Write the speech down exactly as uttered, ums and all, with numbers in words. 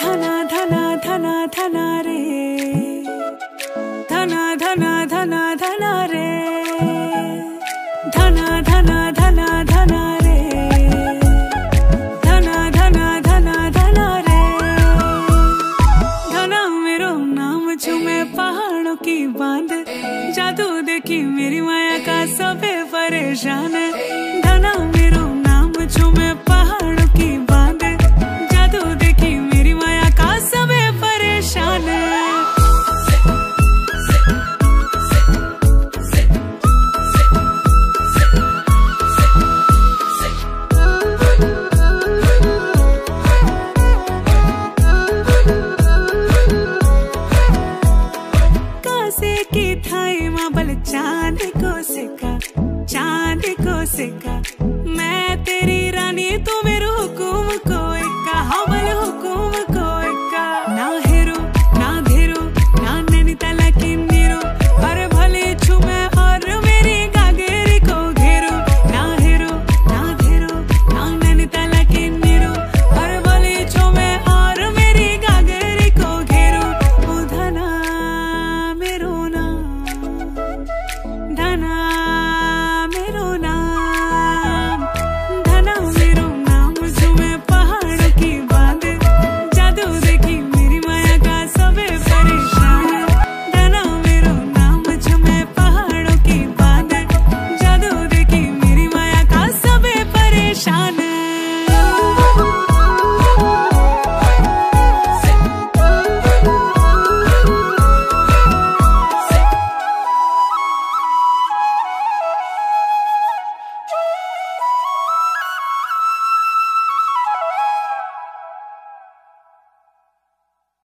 धना धना धना धना रे, धना धना धना धना रे, धना धना धना धना रे, धना धना धना धना रे। धना मेरो नाम झूमे पहाड़ों की बांध, जादू देखी मेरी माया का सबे परेशान।